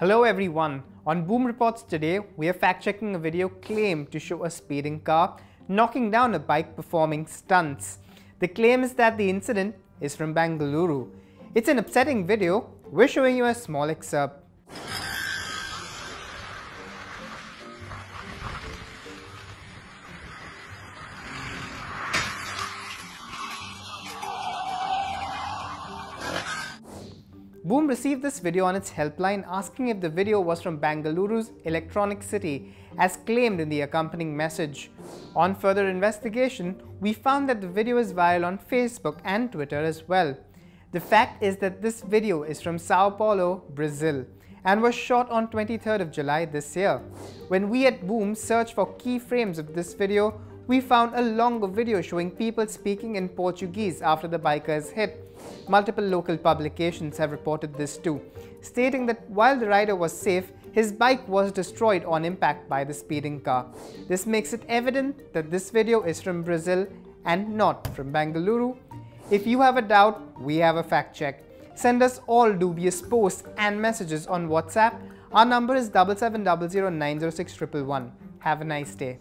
Hello everyone, on Boom Reports today, we are fact checking a video claim to show a speeding car knocking down a bike performing stunts. The claim is that the incident is from Bengaluru. It's an upsetting video, we're showing you a small excerpt. Boom received this video on its helpline asking if the video was from Bengaluru's electronic city as claimed in the accompanying message. On further investigation, we found that the video is viral on Facebook and Twitter as well. The fact is that this video is from Sao Paulo, Brazil and was shot on 23rd of July this year. When we at Boom searched for keyframes of this video, we found a longer video showing people speaking in Portuguese after the biker is hit. Multiple local publications have reported this too, stating that while the rider was safe, his bike was destroyed on impact by the speeding car. This makes it evident that this video is from Brazil and not from Bengaluru. If you have a doubt, we have a fact check. Send us all dubious posts and messages on WhatsApp. Our number is 7700906111. Have a nice day.